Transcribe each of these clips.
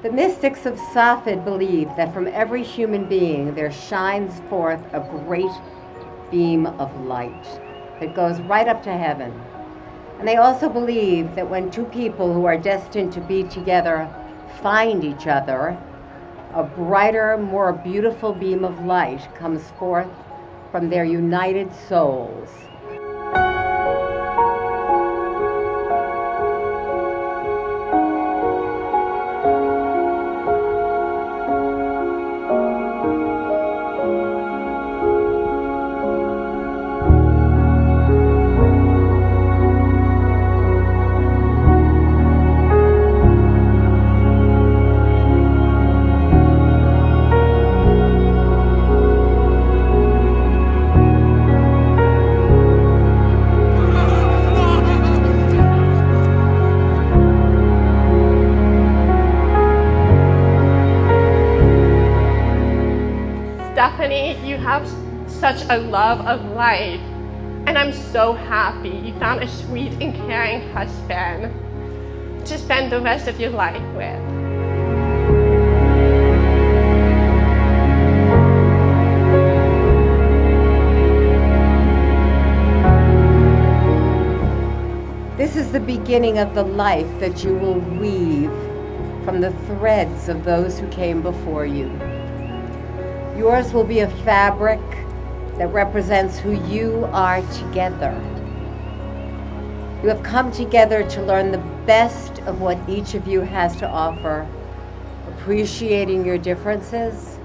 The mystics of Safed believe that from every human being there shines forth a great beam of light that goes right up to heaven. And they also believe that when two people who are destined to be together find each other, a brighter, more beautiful beam of light comes forth from their united souls. Stephanie, you have such a love of life, and I'm so happy you found a sweet and caring husband to spend the rest of your life with. This is the beginning of the life that you will weave from the threads of those who came before you. Yours will be a fabric that represents who you are together. You have come together to learn the best of what each of you has to offer, appreciating your differences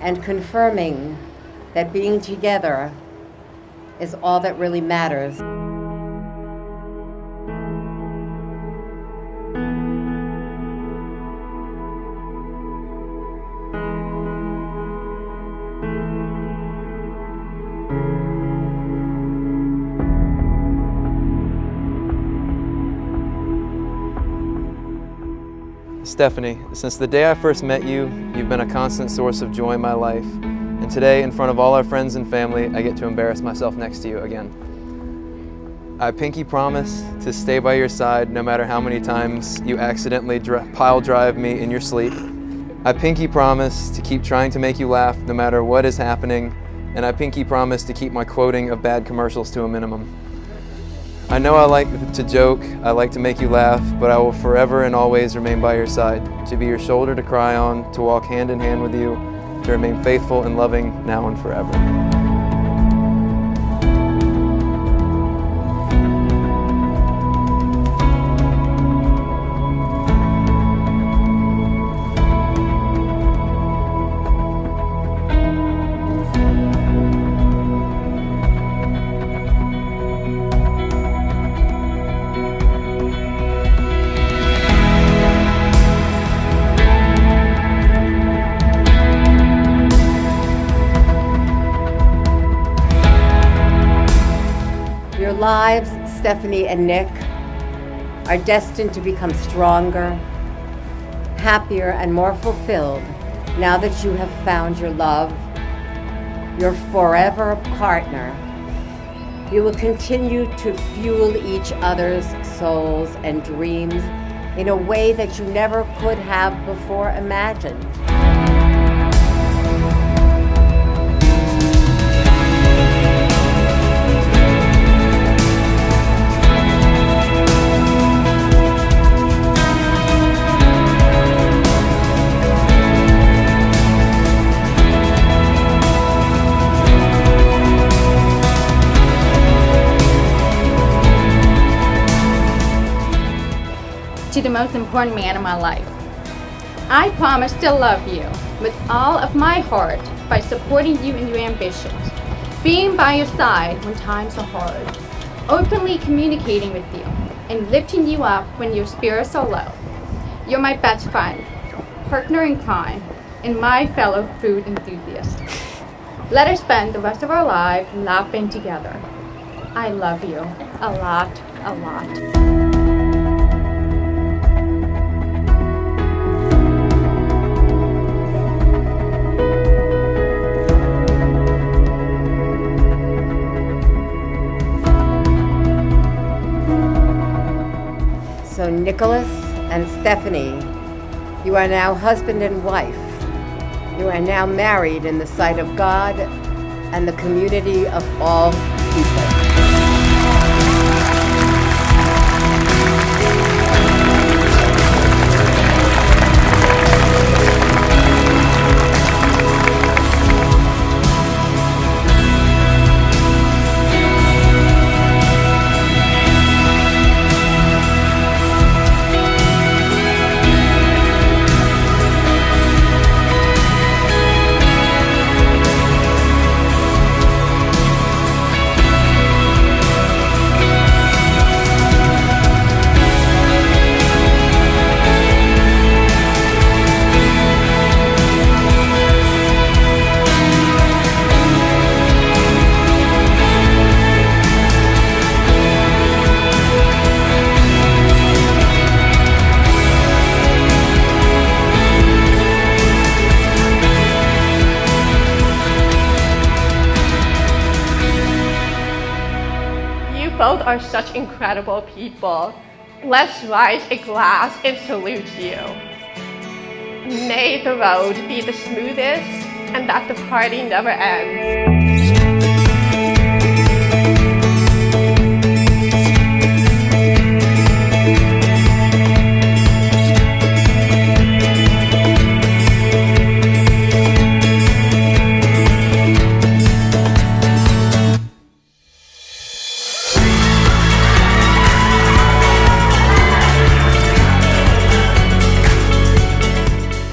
and confirming that being together is all that really matters. Stephanie, since the day I first met you, you've been a constant source of joy in my life. And today, in front of all our friends and family, I get to embarrass myself next to you again. I pinky promise to stay by your side no matter how many times you accidentally pile drive me in your sleep. I pinky promise to keep trying to make you laugh no matter what is happening. And I pinky promise to keep my quoting of bad commercials to a minimum. I know I like to joke, I like to make you laugh, but I will forever and always remain by your side, to be your shoulder to cry on, to walk hand in hand with you, to remain faithful and loving now and forever. Your lives, Stephanie and Nick, are destined to become stronger, happier, and more fulfilled now that you have found your love, your forever partner. You will continue to fuel each other's souls and dreams in a way that you never could have before imagined. To the most important man in my life. I promise to love you with all of my heart by supporting you in your ambitions, being by your side when times are hard, openly communicating with you, and lifting you up when your spirits are low. You're my best friend, partner in crime, and my fellow food enthusiast. Let us spend the rest of our lives laughing together. I love you a lot, a lot. So Nicholas and Stephanie, You are now husband and wife. You are now married in the sight of God and the community of all people. Both are such incredible people. Let's rise a glass and salute you. May the road be the smoothest and that the party never ends.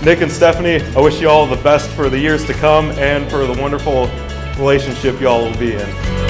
Nick and Stephanie, I wish you all the best for the years to come and for the wonderful relationship you all will be in.